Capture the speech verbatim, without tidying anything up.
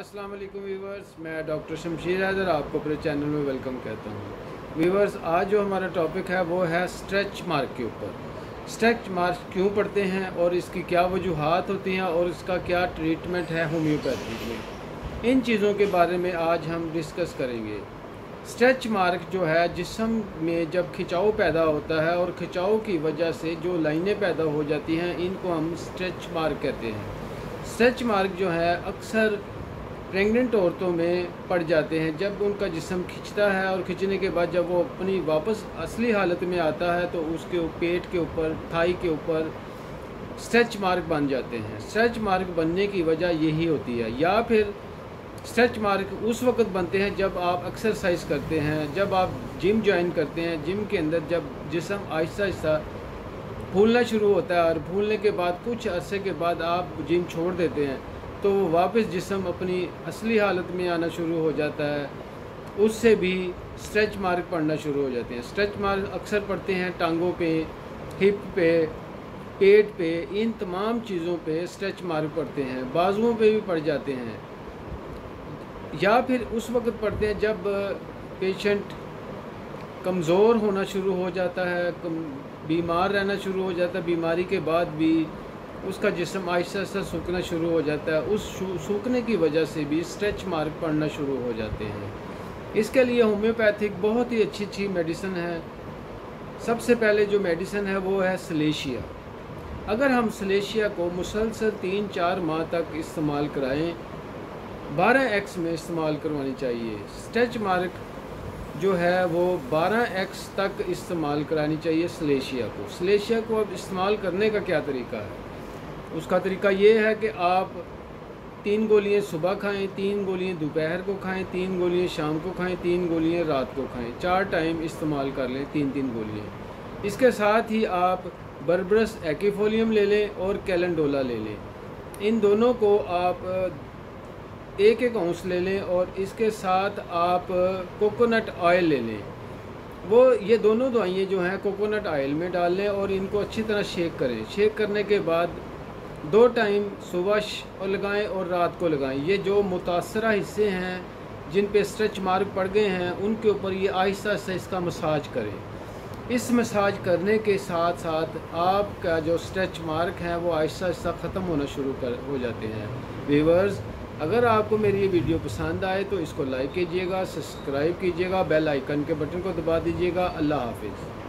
अस्सलाम वालेकुम व्यूवर्स, मैं डॉक्टर शमशेर हैदर आपको अपने चैनल में वेलकम कहता हूँ। व्यूवर्स, आज जो हमारा टॉपिक है वो है स्ट्रेच मार्क के ऊपर। स्ट्रेच मार्क क्यों पड़ते हैं और इसकी क्या वजूहात होती हैं और इसका क्या ट्रीटमेंट है होम्योपैथी में, इन चीज़ों के बारे में आज हम डिस्कस करेंगे। स्ट्रेच मार्क जो है, जिस्म में जब खिंचाव पैदा होता है और खिंचाव की वजह से जो लाइनें पैदा हो जाती हैं, इनको हम स्ट्रेच मार्क कहते हैं। स्ट्रेच मार्क जो है अक्सर प्रेग्नेंट औरतों में पड़ जाते हैं। जब उनका जिस्म खिंचता है और खिंचने के बाद जब वो अपनी वापस असली हालत में आता है तो उसके पेट के ऊपर, थाई के ऊपर स्ट्रेच मार्क बन जाते हैं। स्ट्रेच मार्क बनने की वजह यही होती है। या फिर स्ट्रेच मार्क उस वक्त बनते हैं जब आप एक्सरसाइज करते हैं, जब आप जिम ज्वाइन करते हैं। जिम के अंदर जब जिस्म आहिस्ता आहिस्ता फूलना शुरू होता है और फूलने के बाद कुछ अरसे के बाद आप जिम छोड़ देते हैं तो वापस जिस्म अपनी असली हालत में आना शुरू हो जाता है, उससे भी स्ट्रेच मार्क पड़ना शुरू हो जाते हैं। स्ट्रेच मार्क अक्सर पड़ते हैं टांगों पे, हिप पे, पेट पे, इन तमाम चीज़ों पे स्ट्रेच मार्क पड़ते हैं। बाजुओं पे भी पड़ जाते हैं या फिर उस वक्त पड़ते हैं जब पेशेंट कमज़ोर होना शुरू हो जाता है, बीमार रहना शुरू हो जाता है। बीमारी के बाद भी उसका जिस्म आहिस्ता आहिस्ता सूखना शुरू हो जाता है। उस सूखने की वजह से भी स्ट्रेच मार्क पड़ना शुरू हो जाते हैं। इसके लिए होम्योपैथिक बहुत ही अच्छी अच्छी मेडिसिन है। सबसे पहले जो मेडिसिन है वो है सिलेशिया। अगर हम सिलेशिया को मुसलसल तीन चार माह तक इस्तेमाल कराएं, बारह एक्स में इस्तेमाल करवानी चाहिए। स्ट्रेच मार्क जो है वो बारह एक्स तक इस्तेमाल करानी चाहिए सिलेशिया को। सिलेशिया को अब इस्तेमाल करने का क्या तरीका है? उसका तरीका ये है कि आप तीन गोलियाँ सुबह खाएं, तीन गोलियाँ दोपहर को खाएं, तीन गोलियाँ शाम को खाएं, तीन गोलियाँ रात को खाएं। चार टाइम इस्तेमाल कर लें, तीन तीन गोलियाँ। इसके साथ ही आप बर्बरस एक्फोलियम ले लें और कैलेंडोला ले लें। इन दोनों को आप एक एक औंस ले लें और इसके साथ आप कोकोनट ऑयल ले लें। वो ये दोनों दवाइयाँ जो हैं कोकोनट ऑयल में डाल लें और इनको अच्छी तरह शेक करें। शेक करने के बाद दो टाइम सुबह लगाएं और रात को लगाएं। ये जो मुतासरा हिस्से हैं जिन पे स्ट्रेच मार्क पड़ गए हैं उनके ऊपर ये आहिस्ता आहिस्ता इसका मसाज करें। इस मसाज करने के साथ साथ आपका जो स्ट्रेच मार्क है वो आहिस्ता आहिस्ता ख़त्म होना शुरू कर हो जाते हैं। व्यूअर्स, अगर आपको मेरी ये वीडियो पसंद आए तो इसको लाइक कीजिएगा, सब्सक्राइब कीजिएगा, बेल आइकन के बटन को दबा दीजिएगा। अल्लाह हाफिज़।